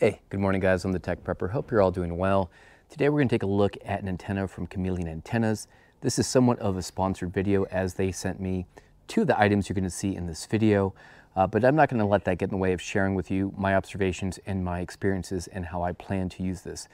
Hey, good morning guys, I'm The Tech Prepper. Hope you're all doing well. Today we're going to take a look at an antenna from Chameleon Antennas. This is somewhat of a sponsored video as they sent me two of the items you're going to see in this video, but I'm not going to let that get in the way of sharing with you my observations and my experiences and how I plan to use this.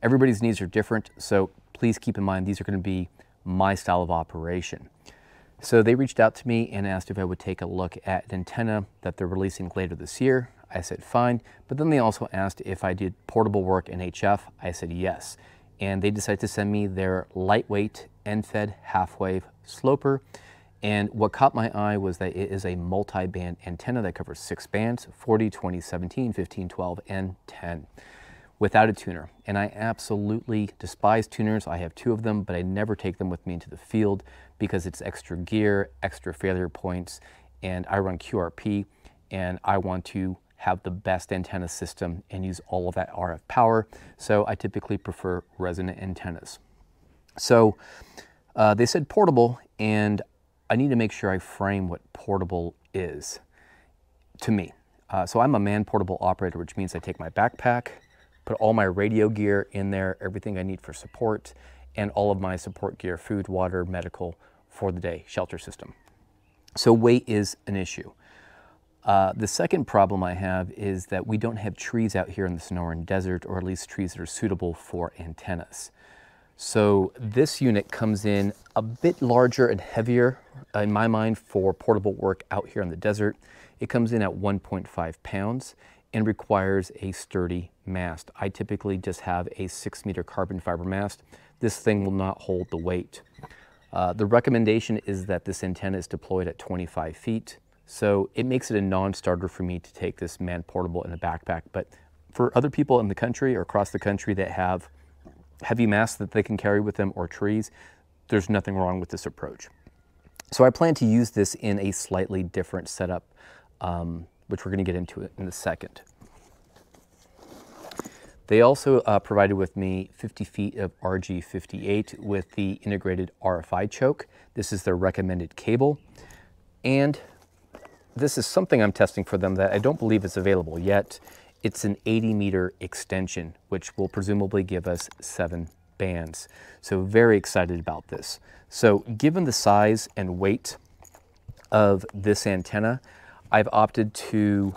Everybody's needs are different, so please keep in mind these are going to be my style of operation. So they reached out to me and asked if I would take a look at an antenna that they're releasing later this year. I said fine, but then they also asked if I did portable work in HF. I said yes, and they decided to send me their lightweight NFED half-wave sloper, and what caught my eye was that it is a multi-band antenna that covers 6 bands, 40, 20, 17, 15, 12, and 10, without a tuner, and I absolutely despise tuners. I have 2 of them, but I never take them with me into the field because it's extra gear, extra failure points, and I run QRP, and I want to have the best antenna system and use all of that RF power. So I typically prefer resonant antennas. So they said portable, and I need to make sure I frame what portable is to me. So I'm a man portable operator, which means I take my backpack, put all my radio gear in there, everything I need for support, and all of my support gear, food, water, medical, for the day, shelter system. So weight is an issue. The second problem I have is that we don't have trees out here in the Sonoran Desert, or at least trees that are suitable for antennas. So this unit comes in a bit larger and heavier, in my mind, for portable work out here in the desert. It comes in at 1.5 pounds and requires a sturdy mast. I typically just have a 6-meter carbon fiber mast. This thing will not hold the weight. The recommendation is that this antenna is deployed at 25 feet. So it makes it a non-starter for me to take this man portable in a backpack, but for other people in the country or across the country that have heavy masts that they can carry with them or trees, there's nothing wrong with this approach. So I plan to use this in a slightly different setup, which we're going to get into in a second. They also provided with me 50 feet of RG58 with the integrated RFI choke. This is their recommended cable, and this is something I'm testing for them that I don't believe is available yet. It's an 80-meter extension, which will presumably give us 7 bands. So very excited about this. So given the size and weight of this antenna, I've opted to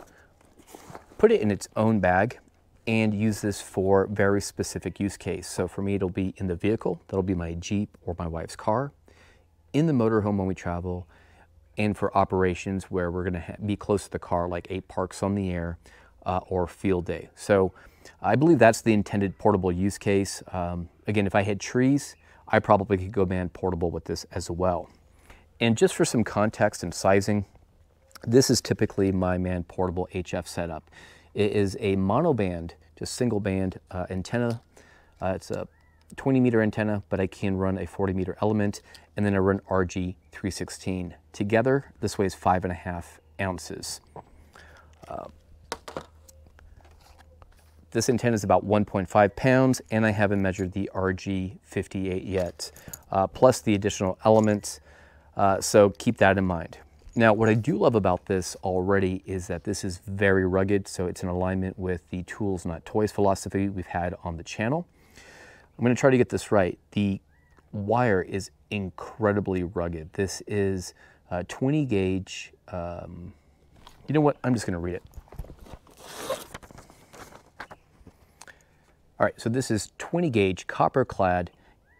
put it in its own bag and use this for very specific use case. So for me, it'll be in the vehicle. That'll be my Jeep or my wife's car, in the motorhome when we travel, and for operations where we're going to be close to the car, like a parks on the air or field day. So I believe that's the intended portable use case. Again, if I had trees, I probably could go man portable with this as well. And just for some context and sizing, this is typically my man portable HF setup. It is a monoband, just single band antenna. It's a 20-meter antenna, but I can run a 40-meter element, and then I run RG316. Together, this weighs 5.5 ounces. This antenna is about 1.5 pounds, and I haven't measured the RG58 yet, plus the additional elements, so keep that in mind. Now, what I do love about this already is that this is very rugged, so it's in alignment with the tools not toys philosophy we've had on the channel. I'm going to try to get this right. The wire is incredibly rugged. This is 20 gauge. You know what? I'm just going to read it. All right. So this is 20 gauge copper clad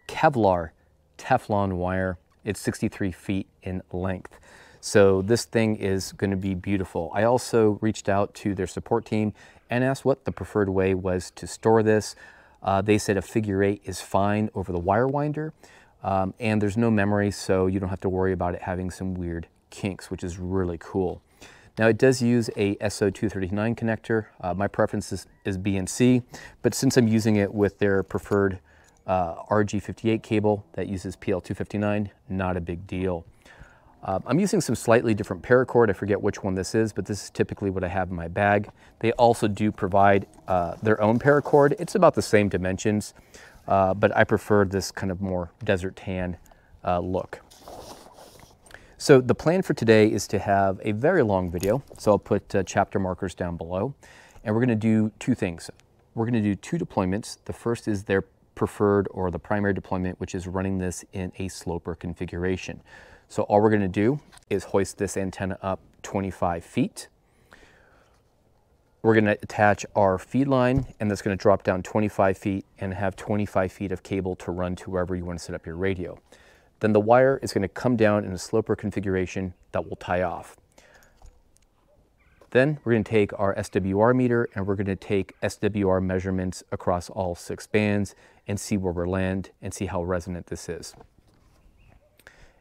Kevlar Teflon wire. It's 63 feet in length. So this thing is going to be beautiful. I also reached out to their support team and asked what the preferred way was to store this. They said a figure 8 is fine over the wire winder, and there's no memory, so you don't have to worry about it having some weird kinks, which is really cool. Now, it does use a SO239 connector. My preference is BNC, but since I'm using it with their preferred RG58 cable that uses PL259, not a big deal. I'm using some slightly different paracord. I forget which one this is, but this is typically what I have in my bag. They also do provide their own paracord. It's about the same dimensions, but I prefer this kind of more desert tan look. So the plan for today is to have a very long video. So I'll put chapter markers down below. And we're going to do two things. We're going to do two deployments. The first is their preferred or the primary deployment, which is running this in a sloper configuration. So all we're going to do is hoist this antenna up 25 feet. We're going to attach our feed line, and that's going to drop down 25 feet and have 25 feet of cable to run to wherever you want to set up your radio. Then the wire is going to come down in a sloper configuration that will tie off. Then we're going to take our SWR meter, and we're going to take SWR measurements across all 6 bands and see where we're land and see how resonant this is.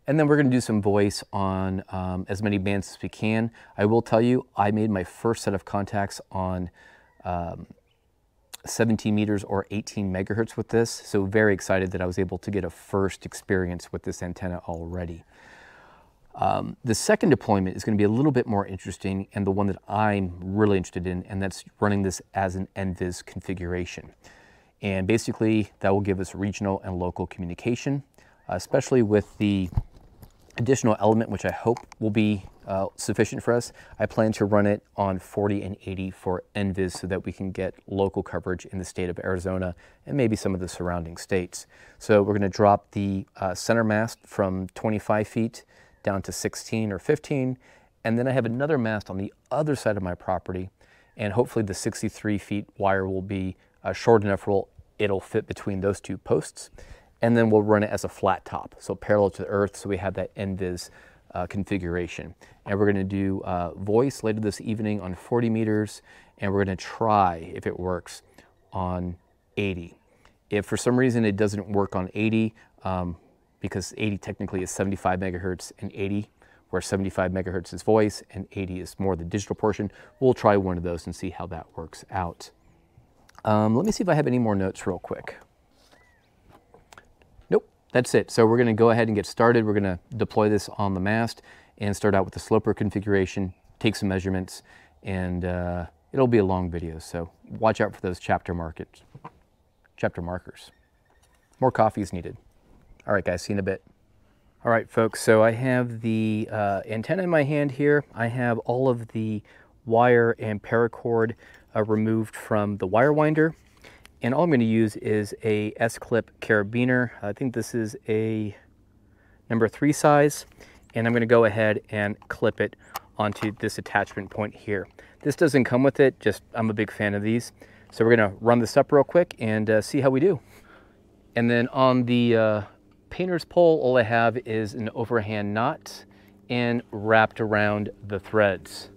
And then we're going to do some voice on as many bands as we can. I will tell you, I made my first set of contacts on 17 meters or 18 megahertz with this. So very excited that I was able to get a first experience with this antenna already. The second deployment is going to be a little bit more interesting, and the one that I'm really interested in, and that's running this as an NVIS configuration. And basically that will give us regional and local communication, especially with the additional element, which I hope will be sufficient for us. I plan to run it on 40 and 80 for NVIS so that we can get local coverage in the state of Arizona and maybe some of the surrounding states. So we're gonna drop the center mast from 25 feet down to 16 or 15. And then I have another mast on the other side of my property, and hopefully the 63 feet wire will be short enough where it'll fit between those two posts. And then we'll run it as a flat top, so parallel to the earth, so we have that NVIS configuration. And we're gonna do voice later this evening on 40 meters, and we're gonna try if it works on 80. If for some reason it doesn't work on 80, because 80 technically is 75 megahertz and 80, where 75 megahertz is voice and 80 is more the digital portion, we'll try one of those and see how that works out. Let me see if I have any more notes real quick. That's it. So we're going to go ahead and get started. We're going to deploy this on the mast and start out with the sloper configuration, take some measurements, and it'll be a long video. So watch out for those chapter markers. More coffee is needed. All right, guys, see you in a bit. All right, folks, so I have the antenna in my hand here. I have all of the wire and paracord removed from the wire winder. And all I'm going to use is a S-clip carabiner. I think this is a number 3 size. And I'm going to go ahead and clip it onto this attachment point here. This doesn't come with it, just I'm a big fan of these. So we're going to run this up real quick and see how we do. And then on the painter's pole, all I have is an overhand knot and wrapped around the threads.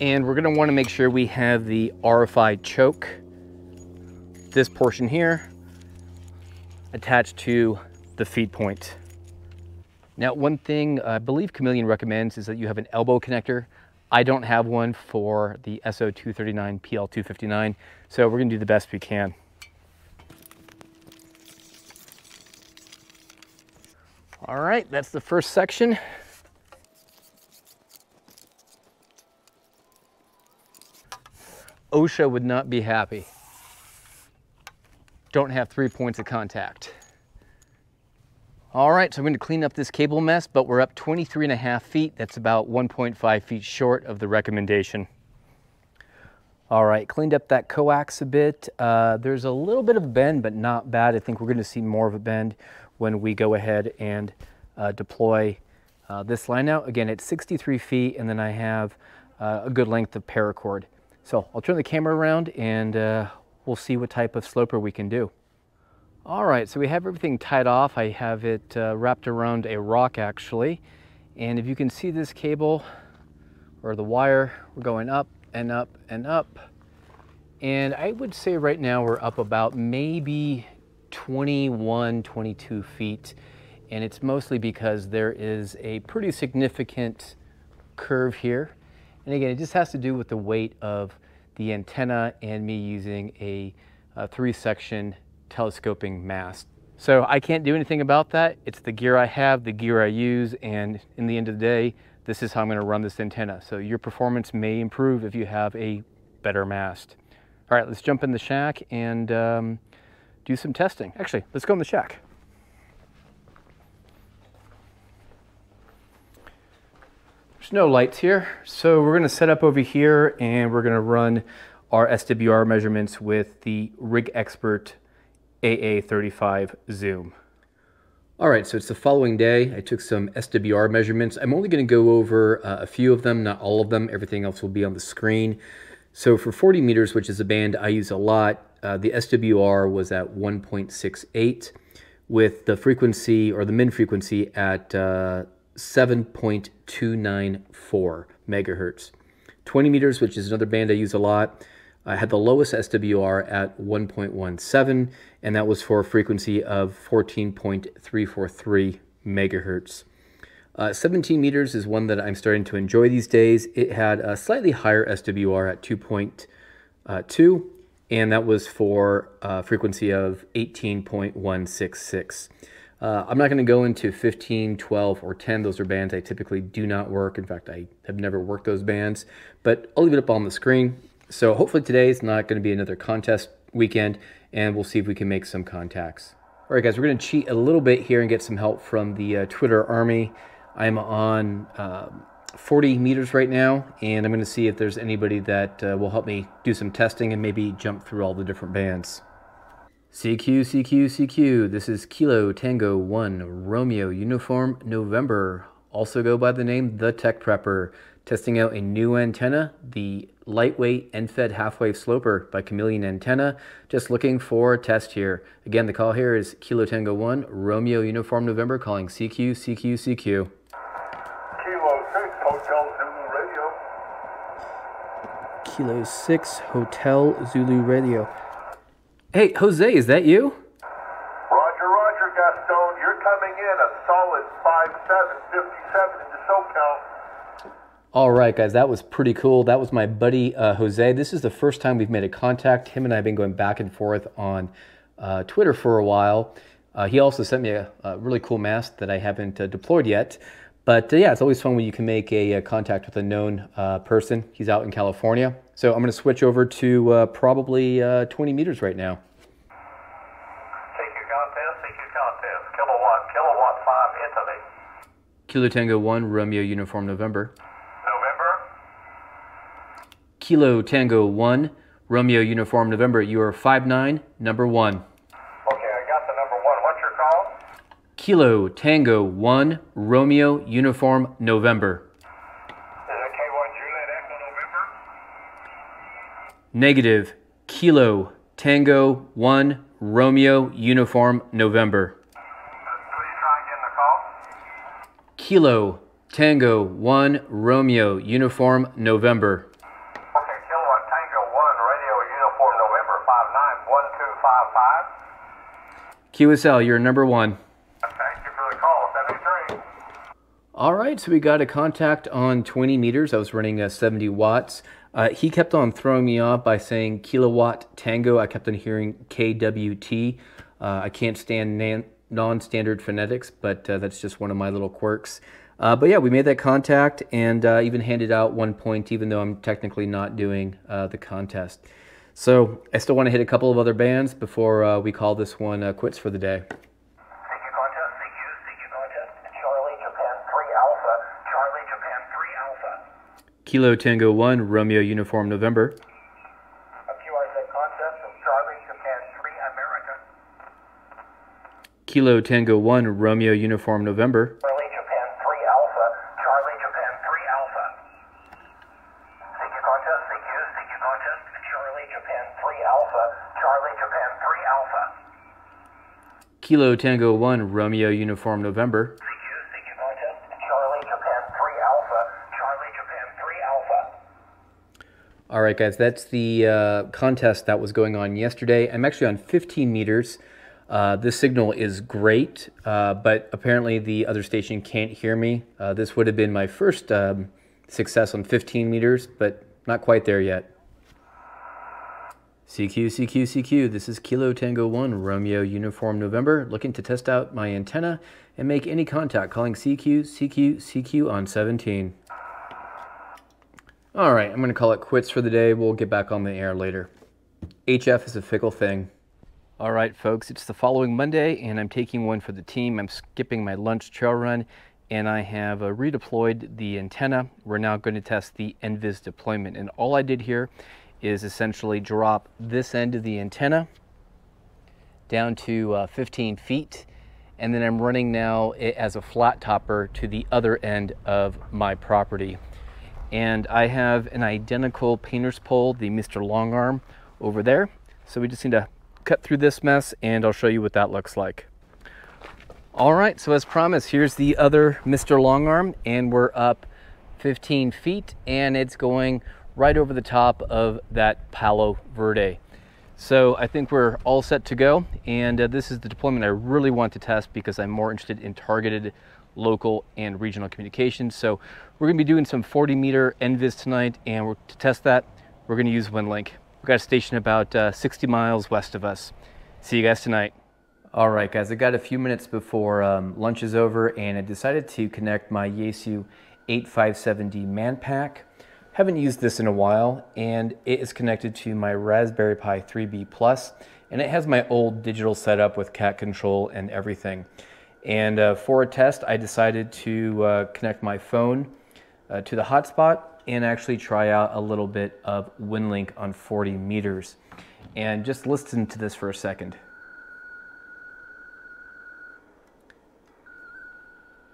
And we're going to want to make sure we have the RFI choke, this portion here, attached to the feed point. Now, one thing I believe Chameleon recommends is that you have an elbow connector. I don't have one for the SO239 PL259, so we're gonna do the best we can. All right, that's the first section. OSHA would not be happy. Don't have 3 points of contact. All right, so I'm going to clean up this cable mess, but we're up 23 and a half feet. That's about 1.5 feet short of the recommendation. All right, cleaned up that coax a bit. There's a little bit of a bend, but not bad. I think we're going to see more of a bend when we go ahead and deploy this line out. Again, it's 63 feet, and then I have a good length of paracord. So I'll turn the camera around and we'll see what type of sloper we can do. All right, so we have everything tied off. I have it wrapped around a rock, actually. And if you can see this cable or the wire, we're going up and up and up. And I would say right now we're up about maybe 21, 22 feet. And it's mostly because there is a pretty significant curve here. And again, it just has to do with the weight of the antenna and me using a 3-section telescoping mast. So I can't do anything about that. It's the gear I have, the gear I use, and in the end of the day, this is how I'm gonna run this antenna. So your performance may improve if you have a better mast. All right, let's jump in the shack and do some testing. Actually, let's go in the shack. There's no lights here. So we're gonna set up over here and we're gonna run our SWR measurements with the RigExpert AA35 Zoom. All right, so it's the following day. I took some SWR measurements. I'm only gonna go over a few of them, not all of them. Everything else will be on the screen. So for 40 meters, which is a band I use a lot, the SWR was at 1.68 with the frequency or the min frequency at 7.294 megahertz. 20 meters, which is another band I use a lot, I had the lowest SWR at 1.17, and that was for a frequency of 14.343 megahertz. 17 meters is one that I'm starting to enjoy these days. It had a slightly higher SWR at 2.2, and that was for a frequency of 18.166. I'm not going to go into 15, 12, or 10. Those are bands I typically do not work. In fact, I have never worked those bands, but I'll leave it up on the screen. So hopefully today is not going to be another contest weekend, and we'll see if we can make some contacts. All right, guys, we're going to cheat a little bit here and get some help from the Twitter army. I'm on 40 meters right now, and I'm going to see if there's anybody that will help me do some testing and maybe jump through all the different bands. CQ, CQ, CQ, this is Kilo Tango 1, Romeo Uniform November. Also go by the name The Tech Prepper. Testing out a new antenna, the lightweight end-fed half-wave sloper by Chameleon Antenna. Just looking for a test here. Again, the call here is Kilo Tango 1, Romeo Uniform November, calling CQ, CQ, CQ. Kilo 6, Hotel Zulu Radio. Kilo 6, Hotel Zulu Radio. Hey, Jose, is that you? Roger, roger, Gaston. You're coming in a solid 5757 into SoCal. All right, guys, that was pretty cool. That was my buddy, Jose. This is the first time we've made a contact. Him and I have been going back and forth on Twitter for a while. He also sent me a really cool mask that I haven't deployed yet. But yeah, it's always fun when you can make a contact with a known person. He's out in California. So I'm going to switch over to probably 20 meters right now. Take your contest, kilowatt 5, Italy. Kilo Tango 1, Romeo Uniform November. November? Kilo Tango 1, Romeo Uniform November. You are 59, number 1. Kilo Tango 1, Romeo Uniform November. Is it K1 Juliet Echo November? Negative. Kilo Tango 1, Romeo Uniform November. Please try again the call. Kilo Tango 1, Romeo Uniform November. Okay, Kilo Tango 1, Radio Uniform November 591255. QSL, you're number 1. All right, so we got a contact on 20 meters. I was running 70 watts. He kept on throwing me off by saying kilowatt tango. I kept on hearing KWT. I can't stand non-standard phonetics, but that's just one of my little quirks. But yeah, we made that contact and even handed out 1 point, even though I'm technically not doing the contest. So I still want to hit a couple of other bands before we call this one quits for the day. Kilo Tango 1, Romeo Uniform November. QRZ contest from Charlie Japan 3, America. Kilo Tango 1, Romeo Uniform November. Charlie Japan 3 Alpha, Charlie Japan 3 Alpha. CQ contest, CQ contest, Charlie Japan 3 Alpha, Charlie Japan 3 Alpha. Kilo Tango 1, Romeo Uniform November. All right, guys, that's the contest that was going on yesterday. I'm actually on 15 meters. This signal is great, but apparently the other station can't hear me. This would have been my first success on 15 meters, but not quite there yet. CQ, CQ, CQ, this is Kilo Tango 1, Romeo Uniform November, looking to test out my antenna and make any contact, calling CQ, CQ, CQ on 17. All right, I'm gonna call it quits for the day. We'll get back on the air later. HF is a fickle thing. All right, folks, it's the following Monday and I'm taking one for the team. I'm skipping my lunch trail run and I have redeployed the antenna. We're now going to test the NVIS deployment, and all I did here is essentially drop this end of the antenna down to 15 feet, and then I'm running now as a flat topper to the other end of my property. And I have an identical painter's pole, the Mr. Longarm, over there. So we just need to cut through this mess and I'll show you what that looks like. All right, so as promised, here's the other Mr. Longarm, and we're up 15 feet and it's going right over the top of that Palo Verde. So I think we're all set to go, and this is the deployment I really want to test because I'm more interested in targeted local and regional communications. So we're going to be doing some 40-meter NVIS tonight, and to test that, we're going to use Winlink. We've got a station about 60 miles west of us. See you guys tonight. All right, guys, I got a few minutes before lunch is over, and I decided to connect my Yaesu 857d man pack. Haven't used this in a while, and it is connected to my Raspberry Pi 3B+, and it has my old digital setup with cat control and everything. And for a test, I decided to connect my phone to the hotspot and actually try out a little bit of Winlink on 40 meters. And just listen to this for a second.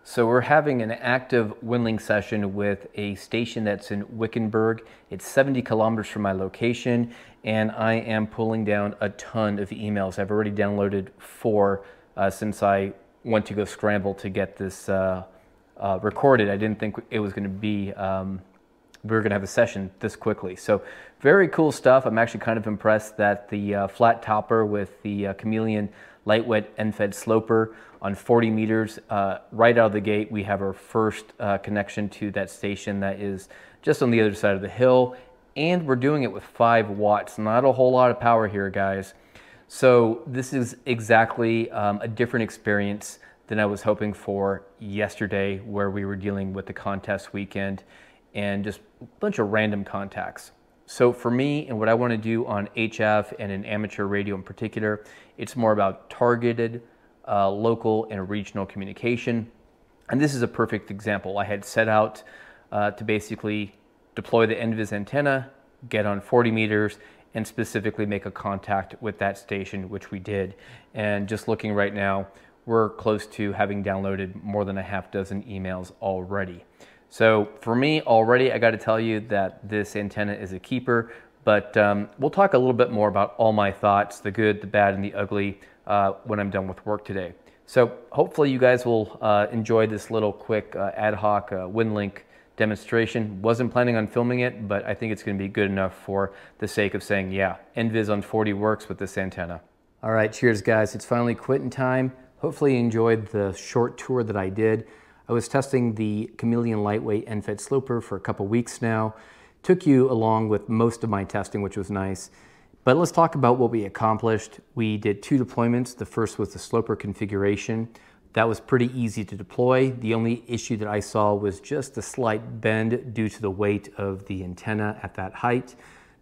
So we're having an active Winlink session with a station that's in Wickenburg. It's 70 kilometers from my location, and I am pulling down a ton of emails. I've already downloaded 4 since I went to go scramble to get this recorded. I didn't think it was going to be, we were going to have a session this quickly. So very cool stuff. I'm actually kind of impressed that the flat topper with the Chameleon lightweight end-fed sloper on 40 meters, right out of the gate, we have our first connection to that station that is just on the other side of the hill. And we're doing it with 5 watts, not a whole lot of power here, guys. So this is exactly a different experience than I was hoping for yesterday, where we were dealing with the contest weekend and just a bunch of random contacts. So for me, and what I want to do on HF and in amateur radio in particular, it's more about targeted local and regional communication. And this is a perfect example. I had set out to basically deploy the NVIS antenna, get on 40 meters, and specifically make a contact with that station, which we did. And just looking right now, we're close to having downloaded more than a half dozen emails already. So for me already, I got to tell you that this antenna is a keeper, but we'll talk a little bit more about all my thoughts, the good, the bad, and the ugly when I'm done with work today. So hopefully you guys will enjoy this little quick ad hoc Winlink demonstration. Wasn't planning on filming it, but I think it's going to be good enough for the sake of saying, yeah, NVIS on 40 works with this antenna. All right, cheers guys. It's finally quitting time. Hopefully you enjoyed the short tour that I did. I was testing the Chameleon lightweight end-fed sloper for a couple weeks now. Took you along with most of my testing, which was nice. But let's talk about what we accomplished. We did 2 deployments. The first was the sloper configuration. That was pretty easy to deploy. The only issue that I saw was just a slight bend due to the weight of the antenna at that height.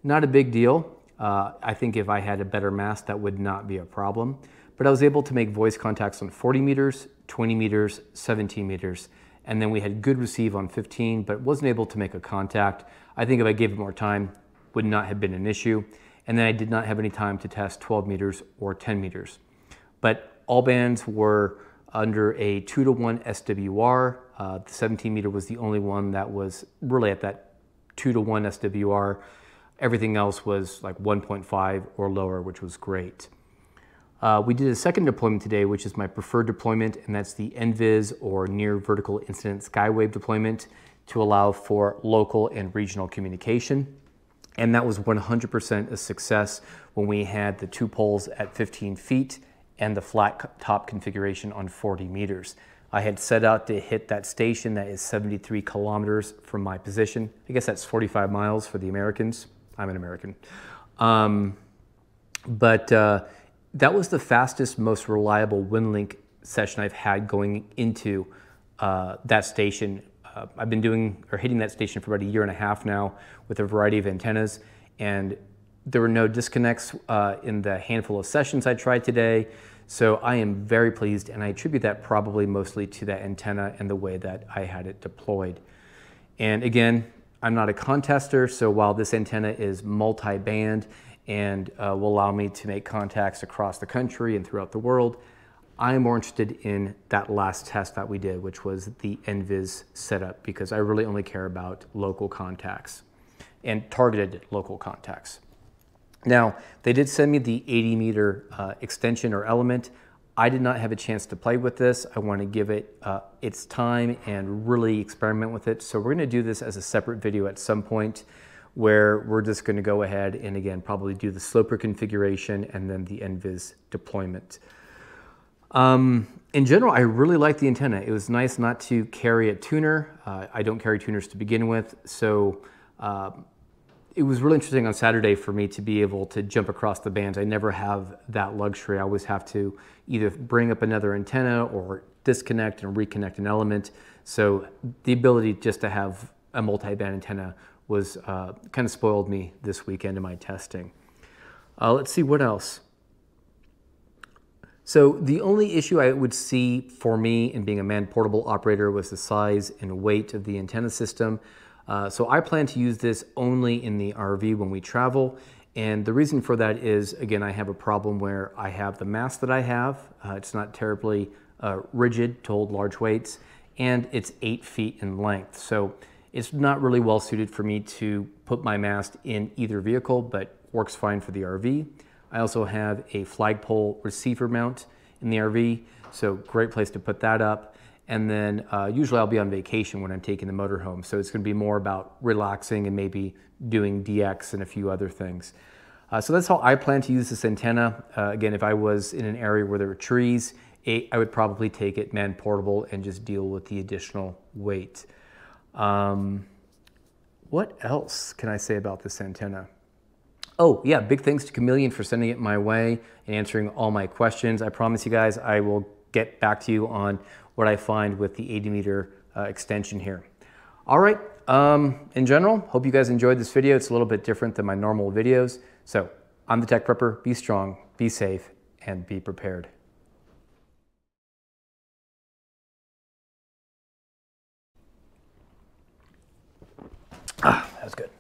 Not a big deal. I think if I had a better mast, that would not be a problem. But I was able to make voice contacts on 40 meters, 20 meters, 17 meters. And then we had good receive on 15, but wasn't able to make a contact. I think if I gave it more time, would not have been an issue. And then I did not have any time to test 12 meters or 10 meters. But all bands were under a 2-to-1 SWR. The 17 meter was the only one that was really at that 2-to-1 SWR. Everything else was like 1.5 or lower, which was great. We did a second deployment today, which is my preferred deployment, and that's the NVIS or Near Vertical Incident Skywave deployment to allow for local and regional communication. And that was 100% a success when we had the 2 poles at 15 feet and the flat top configuration on 40 meters. I had set out to hit that station that is 73 kilometers from my position. I guess that's 45 miles for the Americans. I'm an American. That was the fastest, most reliable Winlink session I've had going into that station. I've been hitting that station for about 1.5 years now with a variety of antennas, and there were no disconnects in the handful of sessions I tried today. So I am very pleased, and I attribute that probably mostly to that antenna and the way that I had it deployed. And again, I'm not a contester, so while this antenna is multi-band and will allow me to make contacts across the country and throughout the world, I'm more interested in that last test that we did, which was the NVIS setup, because I really only care about local contacts and targeted local contacts. Now, they did send me the 80-meter extension or element. I did not have a chance to play with this. I want to give it its time and really experiment with it. So we're going to do this as a separate video at some point, where we're just going to go ahead and, again, probably do the sloper configuration and then the NVIS deployment. In general, I really like the antenna. It was nice not to carry a tuner. I don't carry tuners to begin with, so it was really interesting on Saturday for me to be able to jump across the bands. I never have that luxury. I always have to either bring up another antenna or disconnect and reconnect an element. So the ability just to have a multi-band antenna was kind of spoiled me this weekend in my testing. Let's see what else. So the only issue I would see for me in being a manned portable operator was the size and weight of the antenna system. So I plan to use this only in the RV when we travel. And the reason for that is, again, I have a problem where I have the mast that I have. It's not terribly rigid to hold large weights, and it's 8 feet in length. So it's not really well suited for me to put my mast in either vehicle, but works fine for the RV. I also have a flagpole receiver mount in the RV, so great place to put that up. And then usually I'll be on vacation when I'm taking the motorhome, so it's going to be more about relaxing and maybe doing DX and a few other things. So that's how I plan to use this antenna. Again, if I was in an area where there were trees, I would probably take it man portable and just deal with the additional weight. What else can I say about this antenna? Oh yeah, big thanks to Chameleon for sending it my way and answering all my questions. I promise you guys I will get back to you on what I find with the 80-meter extension here. All right, in general, hope you guys enjoyed this video. It's a little bit different than my normal videos. So I'm the Tech Prepper. Be strong, be safe, and be prepared. Ah, that was good.